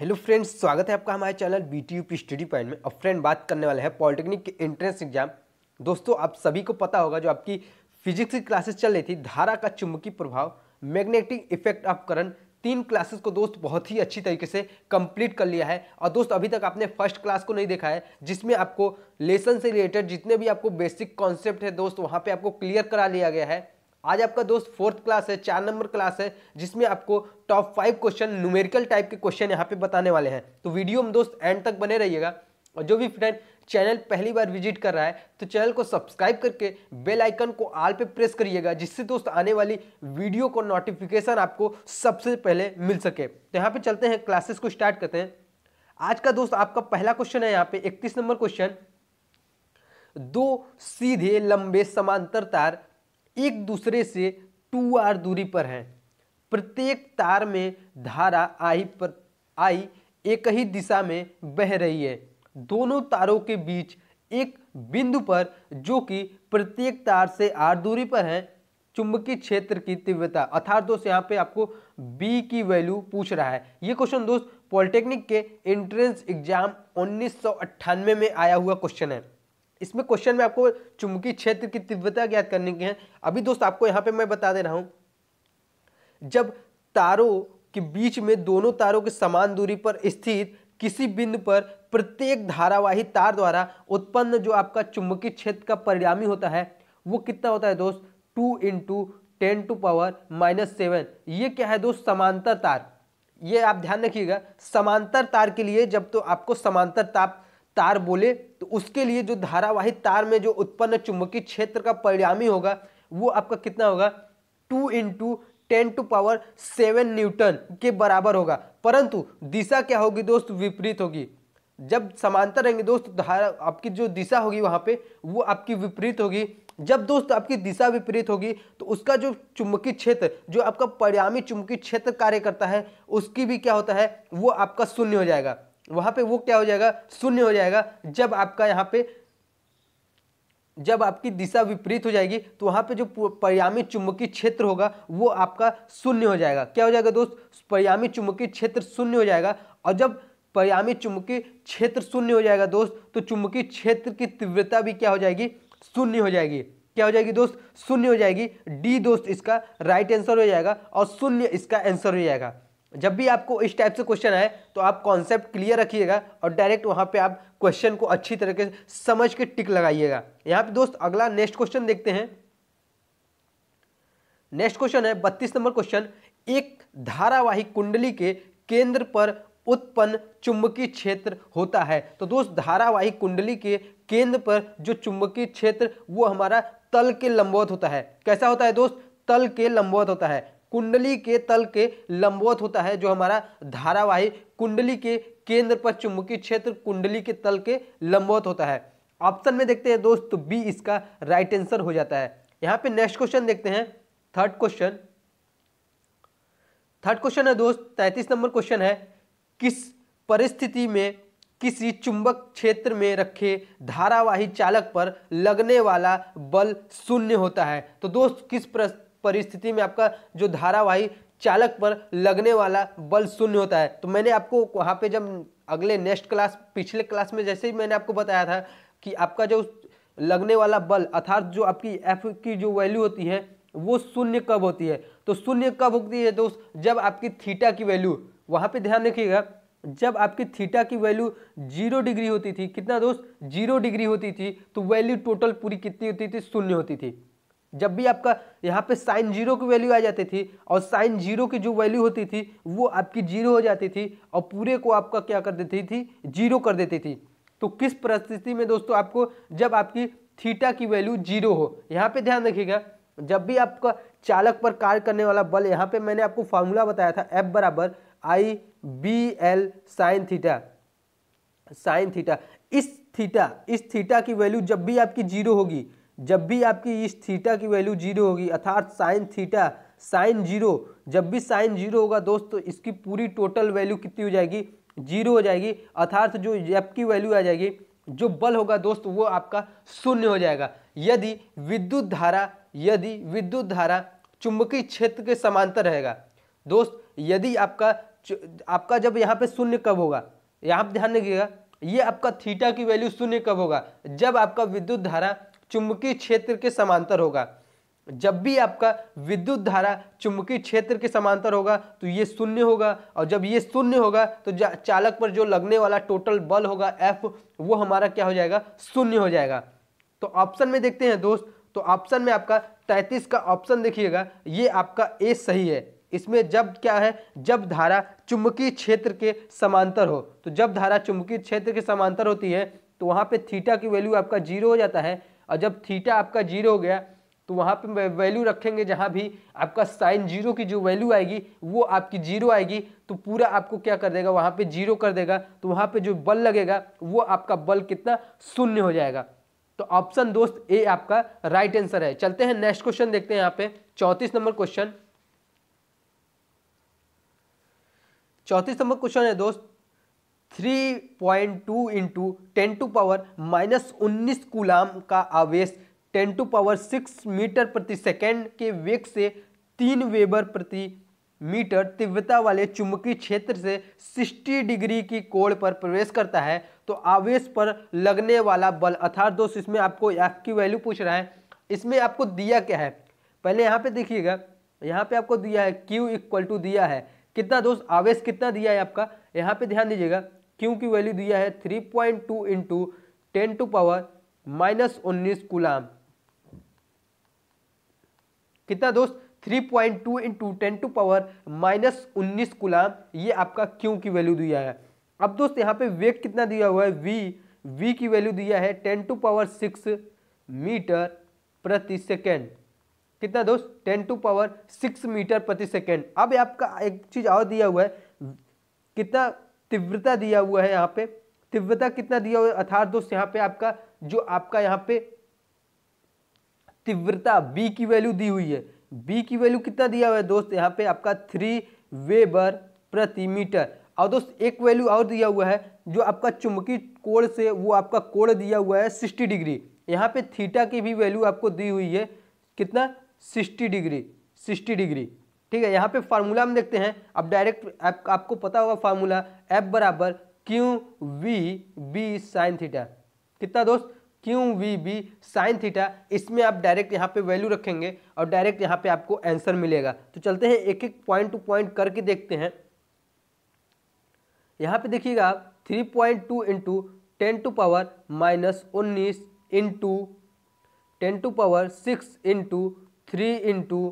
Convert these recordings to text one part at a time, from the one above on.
Hello friends, स्वागत है आपका हमारे channel B T U P study point में। अब फ्रेंड बात करने वाले हैं पॉलिटेक्निक के एंट्रेंस एग्जाम। दोस्तों आप सभी को पता होगा जो आपकी फिजिक्स की क्लासेस चल रही थी, धारा का चुंबकीय प्रभाव, मैग्नेटिक इफेक्ट ऑफ करंट, तीन क्लासेस को दोस्त बहुत ही अच्छी तरीके से कंप्लीट कर लिया है। और दोस्त अभी तक आपने फर्स्ट क्लास को नहीं देखा है जिसमें आपको लेसन से रिलेटेड जितने भी आपको बेसिक कॉन्सेप्ट है दोस्त वहाँ पर आपको क्लियर करा लिया गया है। आज आपका दोस्त फोर्थ क्लास है, 4 नंबर क्लास है, जिसमें आपको टॉप 5 क्वेश्चन, न्यूमेरिकल टाइप के क्वेश्चन यहाँ पे बताने वाले हैं। तो वीडियो में दोस्त एंड तक बने रहिएगा। और जो भी फ्रेंड चैनल पहली बार विजिट कर रहा है तो चैनल को सब्सक्राइब करके बेल आइकन को ऑल पे प्रेस करिएगा, जिससे दोस्त आने वाली वीडियो को नोटिफिकेशन आपको सबसे पहले मिल सके। तो यहाँ पर चलते हैं, क्लासेस को स्टार्ट करते हैं। आज का दोस्त आपका पहला क्वेश्चन है, यहाँ पे 31 नंबर क्वेश्चन। दो सीधे लंबे समांतर तार एक दूसरे से 2R दूरी पर हैं। प्रत्येक तार में धारा I एक ही दिशा में बह रही है। दोनों तारों के बीच एक बिंदु पर, जो कि प्रत्येक तार से R दूरी पर है, चुंबकीय क्षेत्र की तीव्रता, अर्थात दोस्त यहाँ पे आपको B की वैल्यू पूछ रहा है। ये क्वेश्चन दोस्त पॉलिटेक्निक के एंट्रेंस एग्जाम 1998 में आया हुआ क्वेश्चन है। इसमें क्वेश्चन में आपको चुंबकीय क्षेत्र की तीव्रता ज्ञात करने की है। अभी दोस्त आपको यहाँ पे मैं बता दे रहा हूं, जब तारों के बीच में दोनों तारों के समान दूरी पर स्थित किसी बिंदु पर प्रत्येक धारावाही तार द्वारा उत्पन्न जो आपका चुंबकीय क्षेत्र का परिणामी होता है वो कितना होता है दोस्त, 2×10⁻⁷। ये क्या है दोस्त, समांतर तार। ये आप ध्यान रखिएगा, समांतर तार के लिए जब तो आपको समांतर तार बोले तो उसके लिए जो धारावाही तार में जो उत्पन्न चुंबकीय क्षेत्र का परिणामी होगा वो आपका कितना होगा, 2×10⁷ न्यूटन के बराबर होगा। परंतु दिशा क्या होगी दोस्त, विपरीत होगी। जब समांतर रहेंगे दोस्त धारा आपकी जो दिशा होगी वहाँ पे वो आपकी विपरीत होगी। जब दोस्त आपकी दिशा विपरीत होगी तो उसका जो चुंबकीय क्षेत्र, जो आपका परिणामी चुंबकीय क्षेत्र कार्य करता है, उसकी भी क्या होता है, वो आपका शून्य हो जाएगा। वहां पे वो क्या हो जाएगा, शून्य हो जाएगा। जब आपका यहाँ पे जब आपकी दिशा विपरीत हो जाएगी तो वहां पे जो परिणामी चुंबकीय क्षेत्र होगा वो आपका शून्य हो जाएगा। क्या हो जाएगा दोस्त, परिणामी चुंबकीय क्षेत्र शून्य हो जाएगा। और जब परिणामी चुंबकीय क्षेत्र शून्य हो जाएगा दोस्त तो चुंबकीय क्षेत्र की तीव्रता भी क्या हो जाएगी, शून्य हो जाएगी। क्या हो जाएगी दोस्त, शून्य हो जाएगी। डी दोस्त इसका राइट आंसर हो जाएगा और शून्य इसका आंसर हो जाएगा। जब भी आपको इस टाइप से क्वेश्चन आए तो आप कॉन्सेप्ट क्लियर रखिएगा और डायरेक्ट वहां पे आप क्वेश्चन को अच्छी तरीके से समझ के टिक लगाइएगा। यहाँ पे दोस्त अगला नेक्स्ट क्वेश्चन देखते हैं। नेक्स्ट क्वेश्चन है 32 नंबर क्वेश्चन। एक धारावाही कुंडली के केंद्र पर उत्पन्न चुंबकीय क्षेत्र होता है। तो दोस्त धारावाही कुंडली के केंद्र पर जो चुंबकीय क्षेत्र वो हमारा तल के लंबवत होता है। कैसा होता है दोस्त, तल के लंबवत होता है, कुंडली के तल के लंबवत होता है। जो हमारा धारावाही कुंडली के केंद्र पर चुंबकीय क्षेत्र कुंडली के तल के लंबवत होता है। ऑप्शन में देखते हैं दोस्त तो बी इसका राइट आंसर हो जाता है। यहाँ पे नेक्स्ट क्वेश्चन देखते हैं, थर्ड क्वेश्चन है दोस्त, 33 नंबर क्वेश्चन है। किस परिस्थिति में किसी चुंबक क्षेत्र में रखे धारावाही चालक पर लगने वाला बल शून्य होता है। तो दोस्त किस परिस्थिति में आपका जो धारावाही चालक पर लगने वाला बल शून्य होता है। तो मैंने आपको वहाँ पे जब अगले नेक्स्ट क्लास, पिछले क्लास में जैसे ही मैंने आपको बताया था कि आपका जो लगने वाला बल अर्थात जो आपकी F की जो वैल्यू होती है वो शून्य कब होती है। तो शून्य कब होती है दोस्त, जब आपकी थीटा की वैल्यू, वहाँ पे ध्यान रखिएगा, जब आपकी थीटा की वैल्यू 0 डिग्री होती थी, कितना दोस्त, 0 डिग्री होती थी, तो वैल्यू टोटल पूरी कितनी होती थी, शून्य होती थी। जब भी आपका यहाँ पे sin 0 की वैल्यू आ जाती थी और sin 0 की जो वैल्यू होती थी वो आपकी 0 हो जाती थी और पूरे को आपका क्या कर देती थी, 0 कर देती थी। तो किस परिस्थिति में दोस्तों आपको, जब आपकी थीटा की वैल्यू 0 हो। यहाँ पे ध्यान रखिएगा, जब भी आपका चालक पर कार्य करने वाला बल, यहाँ पे मैंने आपको फॉर्मूला बताया था F = IBL sin θ इस थीटा की वैल्यू जब भी आपकी 0 होगी, जब भी आपकी इस थीटा की वैल्यू 0 होगी अर्थात sin θ sin 0, जब भी sin 0 होगा दोस्तों इसकी पूरी टोटल वैल्यू कितनी हो जाएगी, 0 हो जाएगी। अर्थात जो F की वैल्यू आ जाएगी, जो बल होगा दोस्त वो आपका शून्य हो जाएगा। यदि विद्युत धारा चुंबकीय क्षेत्र के समांतर रहेगा दोस्त, यदि आपका आपका जब यहाँ पे शून्य कब होगा, यहाँ ध्यान रखिएगा, ये आपका थीटा की वैल्यू शून्य कब होगा, जब आपका विद्युत धारा चुंबकीय क्षेत्र के समांतर होगा। जब भी आपका विद्युत धारा चुंबकीय क्षेत्र के समांतर होगा तो ये शून्य होगा, और जब ये शून्य होगा तो चालक पर जो लगने वाला टोटल बल होगा F, वो हमारा क्या हो जाएगा, शून्य हो जाएगा। तो ऑप्शन में देखते हैं दोस्त, तो ऑप्शन में आपका 33 का ऑप्शन देखिएगा, ये आपका ए सही है। इसमें जब क्या है, जब धारा चुंबकीय क्षेत्र के समांतर हो, तो जब धारा चुंबकीय क्षेत्र के समांतर होती है तो वहाँ पे थीटा की वैल्यू आपका जीरो हो जाता है, और जब थीटा आपका जीरो हो गया तो वहाँ पे वैल्यू रखेंगे, जहाँ भी आपका साइन जीरो की जो वैल्यू आएगी वो आपकी जीरो आएगी, तो पूरा आपको क्या कर देगा, वहाँ पे जीरो कर देगा, तो वहाँ पे जो बल लगेगा वो आपका बल कितना, शून्य हो जाएगा। तो ऑप्शन दोस्त ए आपका राइट आंसर है। चलते हैं नेक्स्ट क्वेश्चन देखते हैं, यहाँ पे 34 नंबर क्वेश्चन, 34 नंबर क्वेश्चन है दोस्त, 3.2 × 10⁻¹⁹ कूलाम का आवेश 10⁶ मीटर प्रति सेकंड के वेग से 3 वेबर प्रति मीटर तीव्रता वाले चुंबकीय क्षेत्र से 60 डिग्री की कोण पर प्रवेश करता है, तो आवेश पर लगने वाला बल, अर्थात दोस्त इसमें आपको F की वैल्यू पूछ रहा है। इसमें आपको दिया क्या है, पहले यहाँ पे देखिएगा, यहाँ पे आपको दिया है Q= दिया है कितना दोस्त, आवेश कितना दिया है आपका, यहाँ पे ध्यान दीजिएगा, Q की वैल्यू दिया है 3.2 × 10⁻¹ कूलाम, कितना दोस्त, 3.2 × 10⁻¹ कूलाम, ये आपका Q की वैल्यू दिया है। अब दोस्त यहाँ पे वेग कितना दिया हुआ है, V की वैल्यू दिया है 10⁶ मीटर प्रति सेकेंड, कितना दोस्त, 10⁶ मीटर प्रति सेकेंड। अब आपका एक चीज और दिया हुआ है, कितना तीव्रता दिया हुआ है, यहाँ पे तीव्रता कितना दिया हुआ है, अर्थात दोस्त यहाँ पे आपका जो आपका यहाँ पे तीव्रता B की वैल्यू दी हुई है, B की वैल्यू कितना दिया हुआ है दोस्त, यहाँ पे आपका 3 वेबर प्रति मीटर। और दोस्त एक वैल्यू और दिया हुआ है, जो आपका चुंबकीय कोण से, वो आपका कोण दिया हुआ है 60 डिग्री, यहाँ पे थीटा की भी वैल्यू आपको दी हुई है, कितना, 60 डिग्री, ठीक है। यहाँ पे फार्मूला हम देखते हैं, अब डायरेक्ट आपको पता होगा फार्मूला, F = QVB sin θ, कितना दोस्त, QVB sin θ, इसमें आप डायरेक्ट यहाँ पे वैल्यू रखेंगे और डायरेक्ट यहाँ पे आपको आंसर मिलेगा। तो चलते हैं एक एक पॉइंट टू पॉइंट करके देखते हैं। यहाँ पे देखिएगा आप 3.2 × 10⁻¹⁶ × 3 ×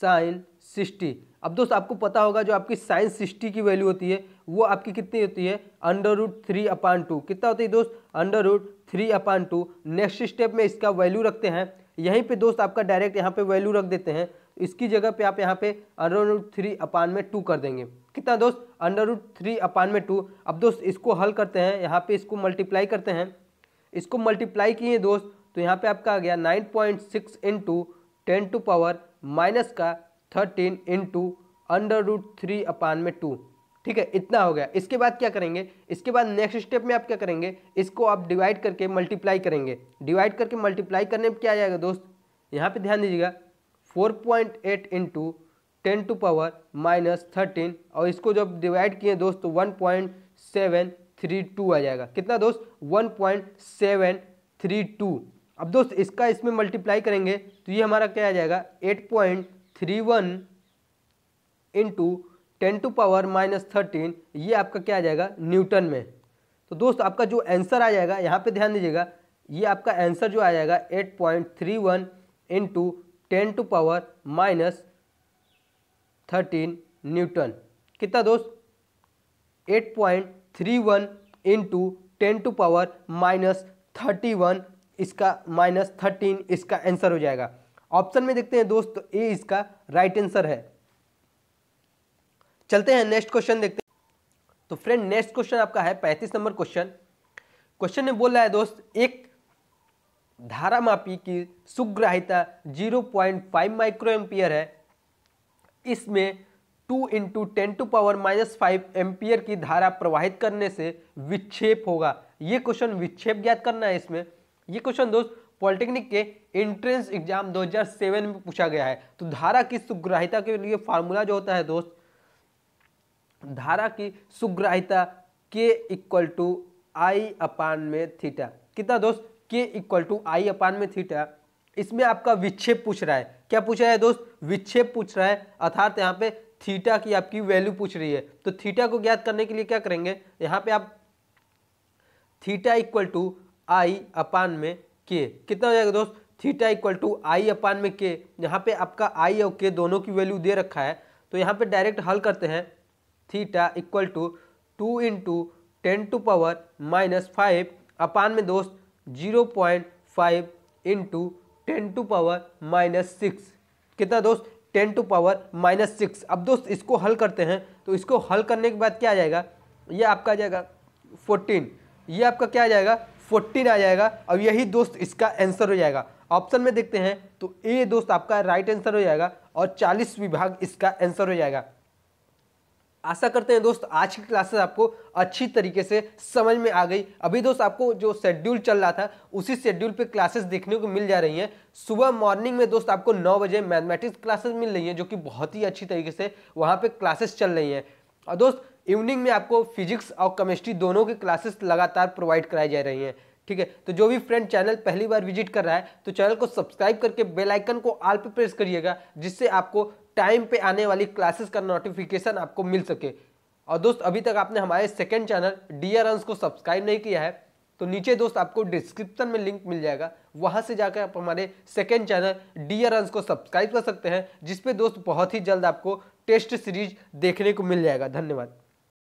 sin 60। अब दोस्त आपको पता होगा जो आपकी sin 60 की वैल्यू होती है वो आपकी कितनी होती है, √3/2, कितना होती है दोस्त, √3/2। नेक्स्ट स्टेप में इसका वैल्यू रखते हैं, यहीं पे दोस्त आपका डायरेक्ट यहाँ पे वैल्यू रख देते हैं, इसकी जगह पे आप यहाँ पे √3/2 कर देंगे, कितना दोस्त, √3/2। अब दोस्त इसको हल करते हैं, यहाँ पे इसको मल्टीप्लाई करते हैं, इसको मल्टीप्लाई किए दोस्त तो यहाँ पे आपका आ गया 9.6 × 10⁻¹⁹ × (√3/2), ठीक है, इतना हो गया। इसके बाद क्या करेंगे, इसके बाद नेक्स्ट स्टेप में आप क्या करेंगे, इसको आप डिवाइड करके मल्टीप्लाई करेंगे। डिवाइड करके मल्टीप्लाई करने में क्या आ जाएगा दोस्त, यहाँ पे ध्यान दीजिएगा 4.8 × 10⁻¹⁹, और इसको जब डिवाइड किए दोस्त तो 1.732 आ जाएगा, कितना दोस्त, 1.732। अब दोस्त इसका इसमें मल्टीप्लाई करेंगे तो ये हमारा क्या आ जाएगा, 8.31 × 10⁻¹⁹, ये आपका क्या आ जाएगा न्यूटन में। तो दोस्त आपका जो आंसर आ जाएगा, यहाँ पे ध्यान दीजिएगा, ये आपका आंसर जो आ जाएगा 8.31 × 10⁻¹⁹ न्यूटन, कितना दोस्त, 8.31 × 10⁻¹⁹, -13 इसका आंसर हो जाएगा। ऑप्शन में देखते हैं दोस्त, तो ए इसका राइट आंसर है। चलते हैं नेक्स्ट क्वेश्चन देखते हैं। तो फ्रेंड नेक्स्ट क्वेश्चन आपका है 35 नंबर क्वेश्चन। क्वेश्चन में बोल रहा है दोस्त, एक धारामापी की सुग्राहिता 0.5 माइक्रो एम्पियर है, इसमें 2 × 10⁻⁻⁵ एम्पियर की धारा प्रवाहित करने से विक्षेप होगा। ये क्वेश्चन विक्षेप ज्ञात करना है। इसमें ये क्वेश्चन दोस्त पॉलिटेक्निक के एंट्रेंस एग्जाम 2007 में पूछा गया है। तो धारा की सुग्राहिता के लिए फार्मूला जो होता है दोस्त, धारा की सुग्राहिता के इक्वल टू आई अपान में थीटा। कितना दोस्त? के इक्वल टू आई अपान में थीटा। इसमें आपका विक्षेप पूछ रहा है। क्या पूछ रहा है दोस्त? विक्षेप पूछ रहा है, अर्थात यहाँ पे थीटा की आपकी वैल्यू पूछ रही है। तो थीटा को ज्ञात करने के लिए क्या करेंगे, यहाँ पे आप theta equal to I upon में के। कितना हो जाएगा दोस्त? Theta equal to I upon में के। यहाँ पे आपका आई और के दोनों की वैल्यू दे रखा है, तो यहाँ पे डायरेक्ट हल करते हैं। थीटा इक्वल टू 2 × 10⁻⁻⁵ अपान में दोस्त 0.5 × 10⁻⁻⁶। कितना दोस्त? 10⁻⁻⁶। अब दोस्त इसको हल करते हैं, तो इसको हल करने के बाद क्या आ जाएगा, ये आपका आ जाएगा 14, ये आपका क्या आ जाएगा 14 आ जाएगा। अब यही दोस्त इसका आंसर हो जाएगा। ऑप्शन में देखते हैं तो ए दोस्त आपका राइट आंसर हो जाएगा और 40 विभाग इसका आंसर हो जाएगा। आशा करते हैं दोस्त आज की क्लासेस आपको अच्छी तरीके से समझ में आ गई। अभी दोस्त आपको जो शेड्यूल चल रहा था उसी शेड्यूल पे क्लासेस देखने को मिल जा रही हैं। सुबह मॉर्निंग में दोस्त आपको 9 बजे मैथमेटिक्स क्लासेस मिल रही हैं, जो कि बहुत ही अच्छी तरीके से वहाँ पे क्लासेस चल रही हैं। और दोस्त इवनिंग में आपको फिजिक्स और केमिस्ट्री दोनों की क्लासेस लगातार प्रोवाइड कराई जा रही हैं। ठीक है, तो जो भी फ्रेंड चैनल पहली बार विजिट कर रहा है तो चैनल को सब्सक्राइब करके बेल आइकन को ऑल पे प्रेस करिएगा, जिससे आपको टाइम पे आने वाली क्लासेस का नोटिफिकेशन आपको मिल सके। और दोस्त अभी तक आपने हमारे सेकंड चैनल डीयरंस को सब्सक्राइब नहीं किया है तो नीचे दोस्त आपको डिस्क्रिप्शन में लिंक मिल जाएगा, वहाँ से जाकर आप हमारे सेकेंड चैनल डीयरंस को सब्सक्राइब कर सकते हैं, जिसपे दोस्त बहुत ही जल्द आपको टेस्ट सीरीज देखने को मिल जाएगा। धन्यवाद।